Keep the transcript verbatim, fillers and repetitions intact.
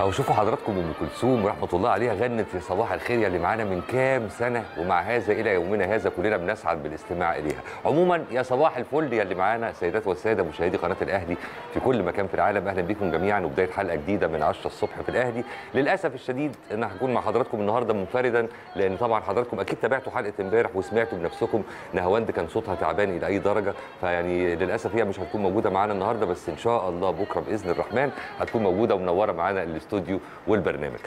أو شوفوا حضراتكم أم كلثوم رحمة الله عليها غنت يا صباح الخير يا اللي معانا من كام سنة، ومع هذا إلى يومنا هذا كلنا بنسعد بالاستماع إليها. عموما يا صباح الفل يا اللي معانا سيدات والسادة مشاهدي قناة الأهلي في كل مكان في العالم، أهلا بكم جميعا وبداية حلقة جديدة من عشرة الصبح في الأهلي. للأسف الشديد أنا هكون مع حضراتكم النهارده منفردا، لأن طبعا حضراتكم أكيد تابعتوا حلقة امبارح وسمعتوا بنفسكم نهاوند كان صوتها تعبان إلى أي درجة، فيعني للأسف هي مش هتكون موجودة معانا النهارده، بس إن شاء الله بكرة بإذن الرحمن هتكون موجودة ومنورة معانا الاستوديو والبرنامج.